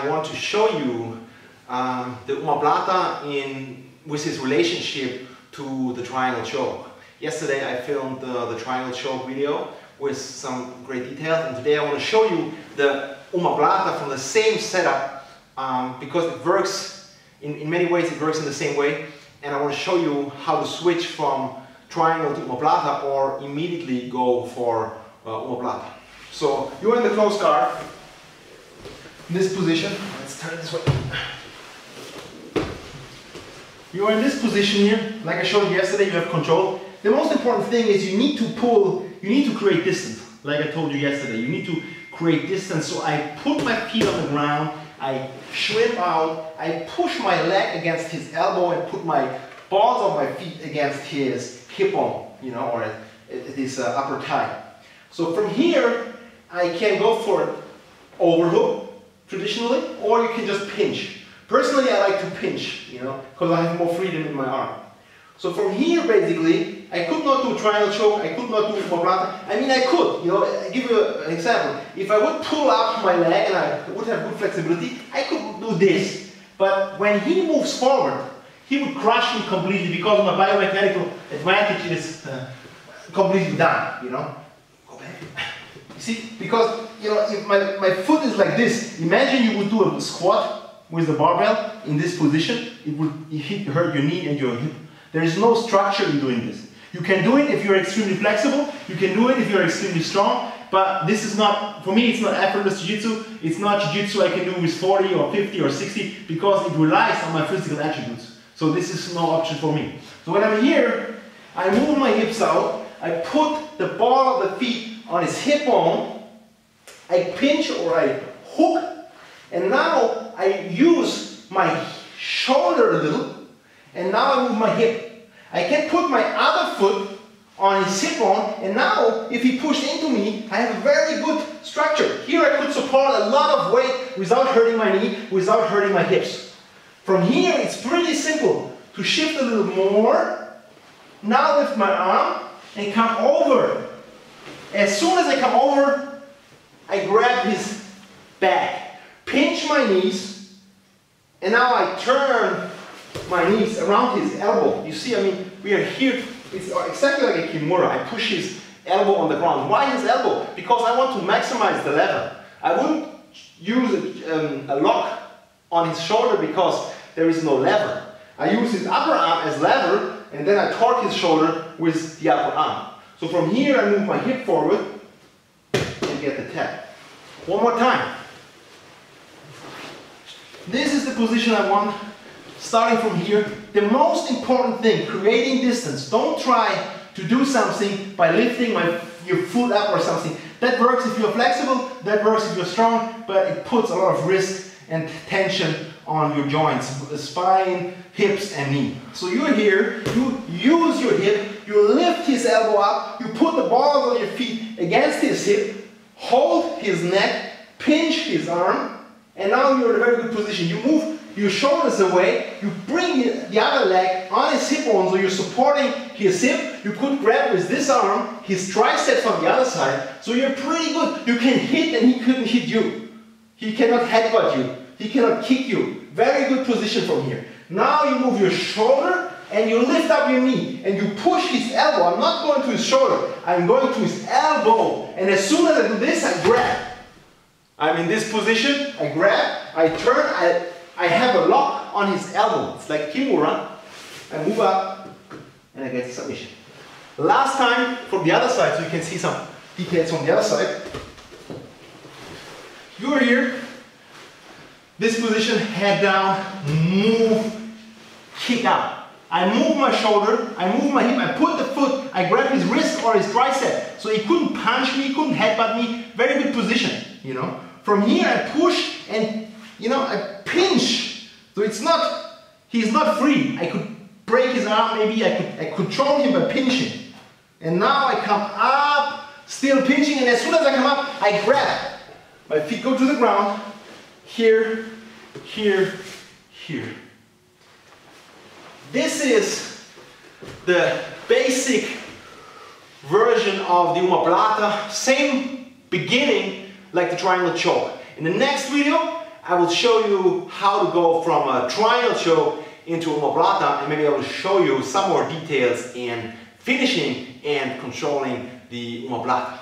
I want to show you the Oma Plata with his relationship to the Triangle Choke. Yesterday I filmed the Triangle Choke video with some great details, and today I want to show you the Oma Plata from the same setup because it works in many ways, it works in the same way, and I want to show you how to switch from Triangle to Oma Plata or immediately go for Oma Plata. So you're in the closed guard, in this position. Let's turn this way. You are in this position here, like I showed you yesterday. You have control. The most important thing is you need to pull. You need to create distance, like I told you yesterday. You need to create distance. So I put my feet on the ground. I shrimp out. I push my leg against his elbow and put my balls of my feet against his hip bone, you know, or his upper thigh. So from here, I can go for an overhook, traditionally, or you can just pinch. Personally, I like to pinch, you know, because I have more freedom in my arm. So from here, basically, I could not do triangle choke, I could not do Oma Plata. I mean, I could, you know, I'll give you an example. If I would pull up my leg and I would have good flexibility, I could do this. But when he moves forward, he would crush me completely because my biomechanical advantage is completely done, you know. You see, because you know, if my foot is like this, imagine you would do a squat with the barbell in this position, it would hurt your knee and your hip. There is no structure in doing this. You can do it if you're extremely flexible, you can do it if you're extremely strong, but this is not, for me, it's not effortless jiu-jitsu, it's not jiu-jitsu I can do with 40 or 50 or 60 because it relies on my physical attributes. So this is no option for me. So when I'm here, I move my hips out, I put the ball of the feet on his hip bone, I pinch or I hook, and now I use my shoulder a little, and now I move my hip. I can put my other foot on his hip bone, and now if he pushed into me, I have a very good structure. Here I could support a lot of weight without hurting my knee, without hurting my hips. From here it's pretty simple to shift a little more, now lift my arm and come over. As soon as I come over, I grab his back, pinch my knees, and now I turn my knees around his elbow. You see, I mean, we are here, it's exactly like a Kimura. I push his elbow on the ground. Why his elbow? Because I want to maximize the lever. I wouldn't use a lock on his shoulder because there is no lever. I use his upper arm as lever, and then I torque his shoulder with the upper arm. So from here I move my hip forward and get the tap. One more time. This is the position I want, starting from here. The most important thing, creating distance. Don't try to do something by lifting your foot up or something. That works if you're flexible, that works if you're strong, but it puts a lot of risk and tension on your joints, the spine, hips and knee. So you're here, you use your hip, you lift his elbow up, you put the balls on your feet against his hip, hold his neck, pinch his arm, and now you're in a very good position. You move your shoulders away, you bring the other leg on his hip bone, so you're supporting his hip. You could grab with this arm his tricep from the other side, so you're pretty good. You can hit and he couldn't hit you. He cannot headbutt you. He cannot kick you. Very good position from here. Now you move your shoulder and you lift up your knee and you push his elbow. I'm not going to his shoulder. I'm going to his elbow. And as soon as I do this, I grab. I'm in this position. I grab. I turn. I have a lock on his elbow. It's like Kimura. I move up and I get the submission. Last time from the other side, so you can see some details from the other side. You're here. This position, head down, move, kick out. I move my shoulder, I move my hip, I put the foot, I grab his wrist or his tricep. So he couldn't punch me, he couldn't headbutt me. Very good position, you know. From here I push and, you know, I pinch. So it's not, he's not free. I could break his arm maybe, I control him by pinching. And now I come up, still pinching, and as soon as I come up, I grab. My feet go to the ground. Here, here, here. This is the basic version of the Oma Plata. Same beginning like the triangle choke. In the next video, I will show you how to go from a triangle choke into Oma Plata, and maybe I will show you some more details in finishing and controlling the Oma Plata.